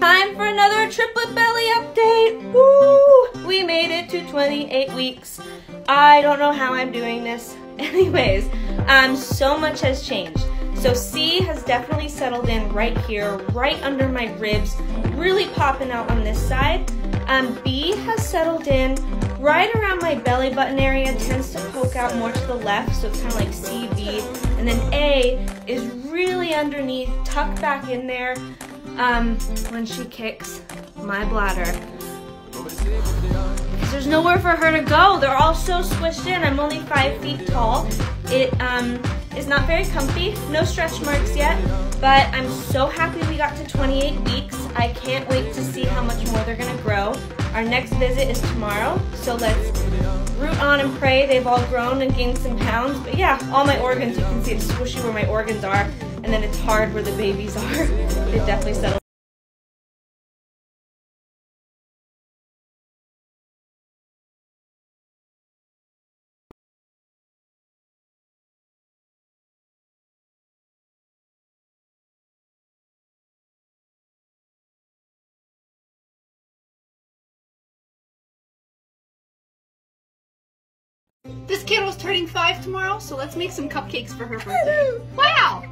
Time for another triplet belly update! Woo! We made it to 28 weeks. I don't know how I'm doing this. Anyways, so much has changed. So C has definitely settled in right here, right under my ribs, really popping out on this side. B has settled in right around my belly button area, tends to poke out more to the left, so it's kind of like C, B. And then A is really underneath, tucked back in there when she kicks my bladder. There's nowhere for her to go. They're all so squished in. I'm only 5 feet tall. It is not very comfy. No stretch marks yet, but I'm so happy we got to 28 weeks. I can't wait to see how much more they're gonna grow. Our next visit is tomorrow, so let's root on and pray they've all grown and gained some pounds. But yeah, all my organs, you can see it's squishy where my organs are, and then it's hard where the babies are. It definitely settled. This kiddo's turning 5 tomorrow, so let's make some cupcakes for her birthday. Wow!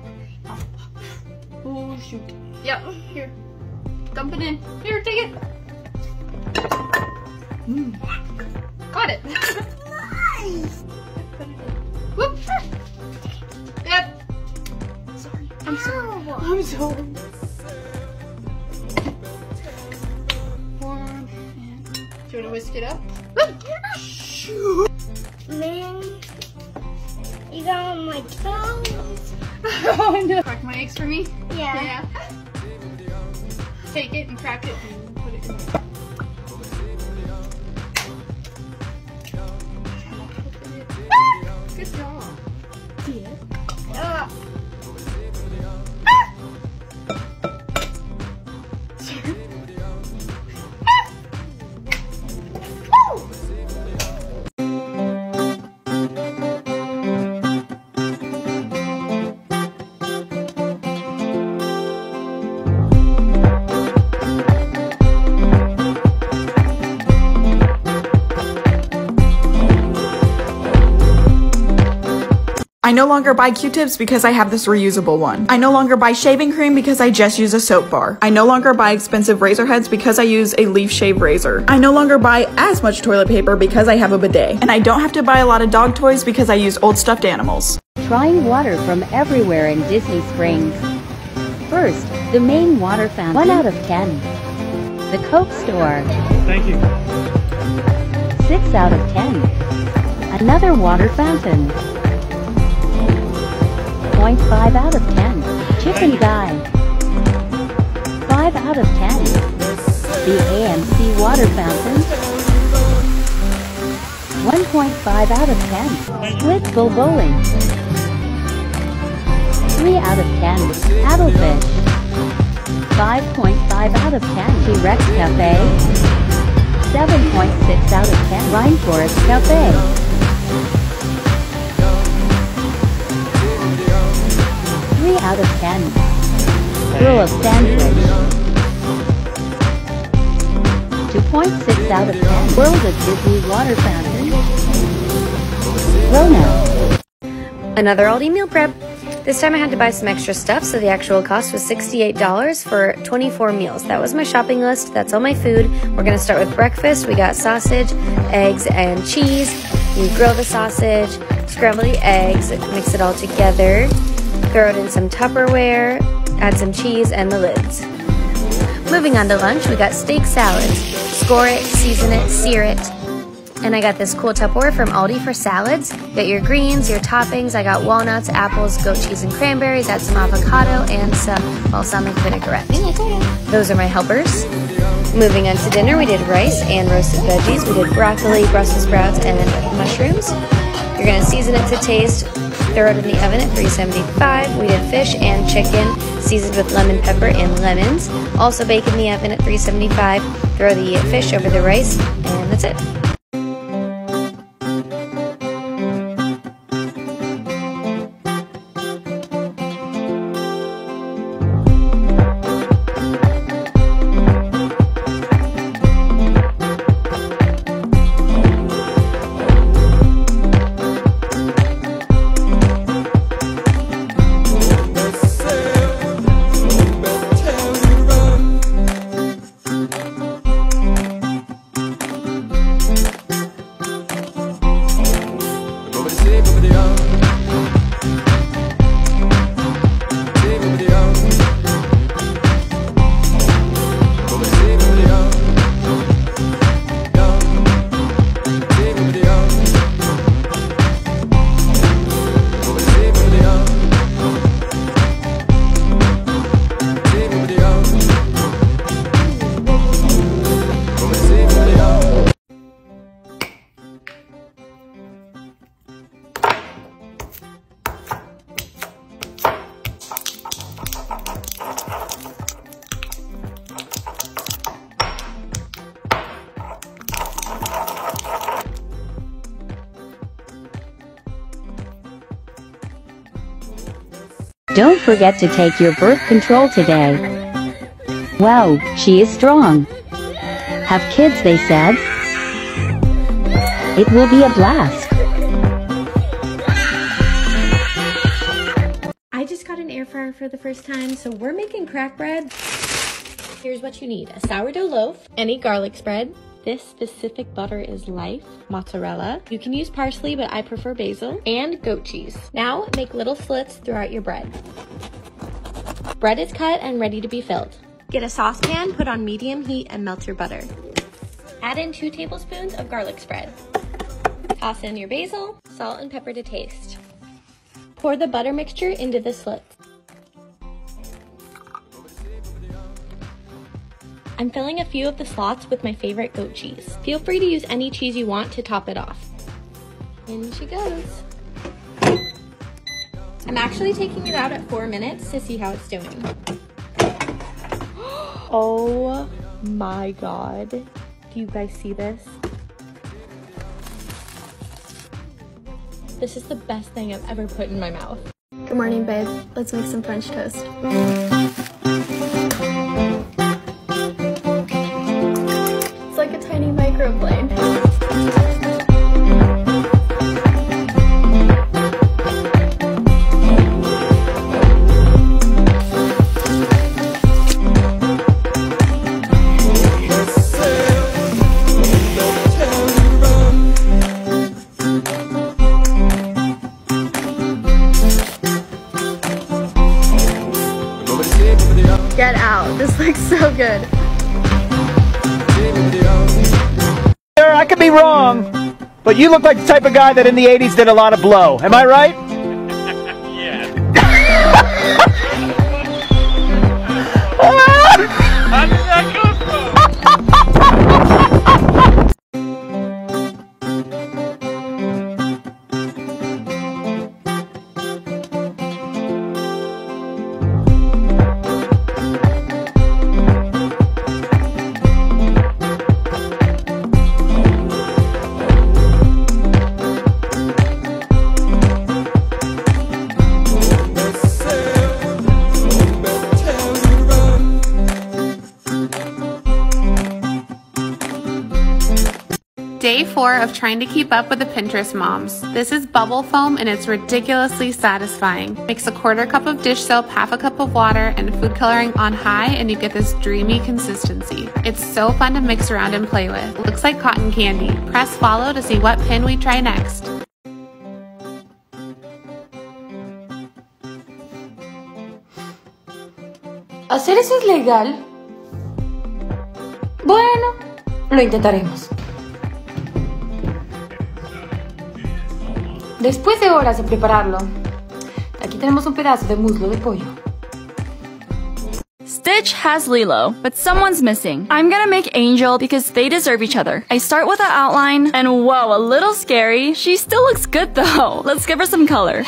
Oh, shoot. Yep, here. Dump it in. Here, take it. Mm. Got it. Nice! Put it in. Whoop! Yep. Sorry. I'm sorry. I'm sorry. Warm and... Do you want to whisk it up? Shoot! Man, you got on my toes. Oh no. Crack my eggs for me? Yeah. Take it and crack it and put it in there. Good job. Yeah. I no longer buy Q-tips because I have this reusable one. I no longer buy shaving cream because I just use a soap bar. I no longer buy expensive razor heads because I use a Leaf shave razor. I no longer buy as much toilet paper because I have a bidet. And I don't have to buy a lot of dog toys because I use old stuffed animals. Trying water from everywhere in Disney Springs. First, the main water fountain. 1 out of 10. The Coke store. Thank you. 6 out of 10. Another water fountain. 0.5 out of 10. Chicken Guy. 5 out of 10. The AMC water fountain. 1.5 out of 10. Split Bill Bowling. 3 out of 10. Paddlefish. 5.5 out of 10. T-Rex Cafe. 7.6 out of 10. Rainforest Cafe. 3 out of 10. Rule of sandwich. 2.6 out of 10. World of Disney water fountain. Rona. Another Aldi meal prep. This time I had to buy some extra stuff, so the actual cost was $68 for 24 meals. That was my shopping list. That's all my food. We're going to start with breakfast. We got sausage, eggs, and cheese. You grill the sausage, scramble the eggs, mix it all together. Throw it in some Tupperware, add some cheese and the lids. Moving on to lunch, we got steak salad. Score it, season it, sear it. And I got this cool Tupperware from Aldi for salads. You got your greens, your toppings. I got walnuts, apples, goat cheese and cranberries. Add some avocado and some balsamic vinaigrette. Those are my helpers. Moving on to dinner, we did rice and roasted veggies. We did broccoli, Brussels sprouts, and mushrooms. You're gonna season it to taste. Throw it in the oven at 375. We did fish and chicken, seasoned with lemon pepper and lemons. Also bake in the oven at 375. Throw the fish over the rice, and that's it. Don't forget to take your birth control today. Wow, she is strong. Have kids, they said. It will be a blast. I just got an air fryer for the first time, so we're making crack bread. Here's what you need: a sourdough loaf, any garlic spread. This specific butter is Life mozzarella. You can use parsley, but I prefer basil, and goat cheese. Now make little slits throughout your bread. Bread is cut and ready to be filled. Get a saucepan, put on medium heat, and melt your butter. Add in 2 tablespoons of garlic spread. Toss in your basil, salt and pepper to taste. Pour the butter mixture into the slits. I'm filling a few of the slots with my favorite goat cheese. Feel free to use any cheese you want to top it off. In she goes. I'm actually taking it out at 4 minutes to see how it's doing. Oh my God. Do you guys see this? This is the best thing I've ever put in my mouth. Good morning, babe. Let's make some French toast. Get out. This looks so good. I could be wrong, but you look like the type of guy that in the 80s did a lot of blow. Am I right? Day 4 of trying to keep up with the Pinterest moms. This is bubble foam and it's ridiculously satisfying. Mix a 1/4 cup of dish soap, 1/2 cup of water, and food coloring on high and you get this dreamy consistency. It's so fun to mix around and play with. Looks like cotton candy. Press follow to see what pin we try next. ¿Hacer eso es legal? Bueno, lo intentaremos. Después de horas de prepararlo, aquí tenemos un pedazo de muslo de pollo. Stitch has Lilo, but someone's missing. I'm gonna make Angel because they deserve each other. I start with an outline, and whoa, a little scary. She still looks good though. Let's give her some color.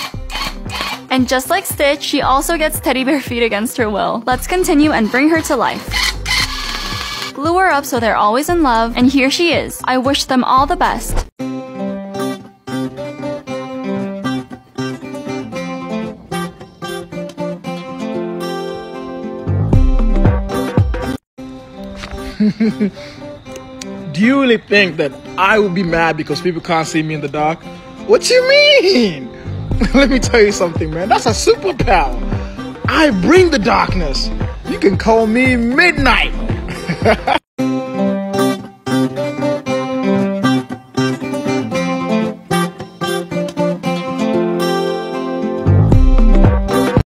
And just like Stitch, she also gets teddy bear feet against her will. Let's continue and bring her to life. Glue her up so they're always in love, and here she is. I wish them all the best. Do you really think that I will be mad because people can't see me in the dark? What you mean? Let me tell you something, man. That's a superpower. I bring the darkness. You can call me Midnight.